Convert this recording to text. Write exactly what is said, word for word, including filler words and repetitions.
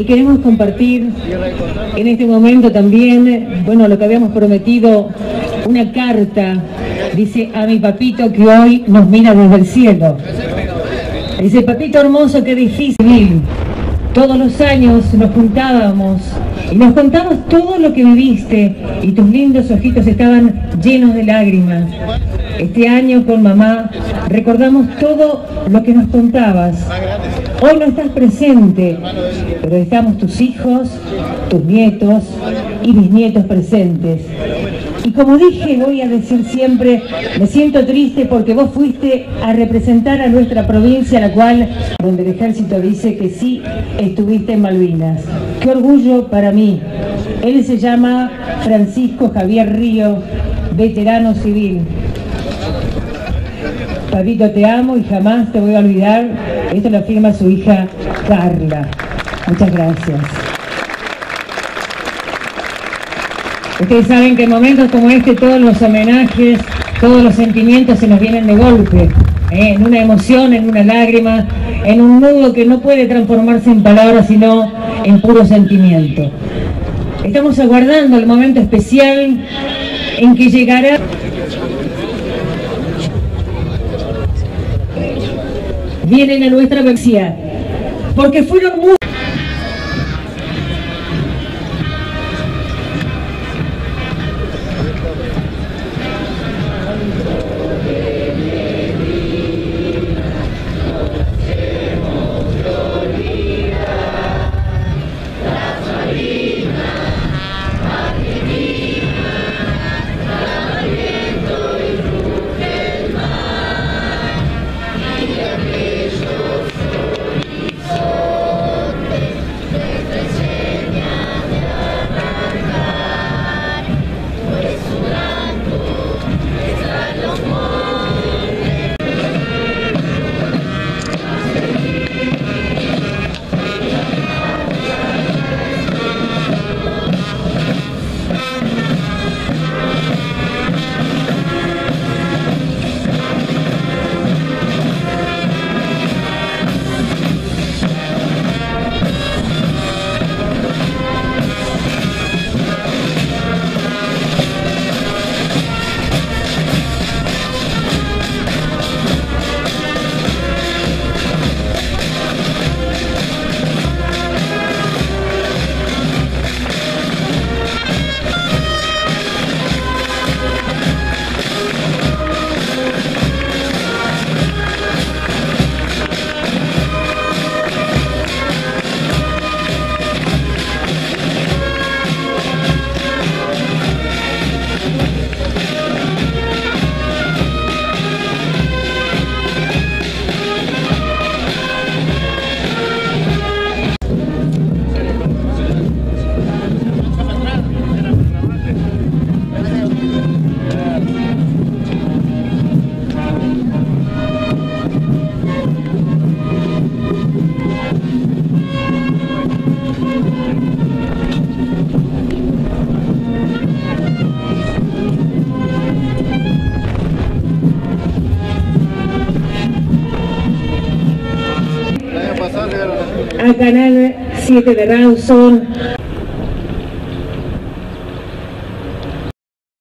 Y queremos compartir en este momento también, bueno, lo que habíamos prometido, una carta, dice, a mi papito que hoy nos mira desde el cielo. Dice, papito hermoso, qué difícil. Todos los años nos juntábamos y nos contabas todo lo que viviste y tus lindos ojitos estaban llenos de lágrimas. Este año con mamá recordamos todo lo que nos contabas. Hoy no estás presente, pero estamos tus hijos, tus nietos y mis nietos presentes. Y como dije, voy a decir siempre, me siento triste porque vos fuiste a representar a nuestra provincia, la cual, donde el ejército dice que sí, estuviste en Malvinas. Qué orgullo para mí. Él se llama Francisco Javier Río, veterano civil. Papito, te amo y jamás te voy a olvidar. Esto lo afirma su hija Carla. Muchas gracias. Ustedes saben que en momentos como este todos los homenajes, todos los sentimientos se nos vienen de golpe. ¿eh? En una emoción, en una lágrima, en un nudo que no puede transformarse en palabras sino en puro sentimiento. Estamos aguardando el momento especial en que llegará... Vienen a nuestra vecindad, porque fueron muy... Canal siete de Rawson.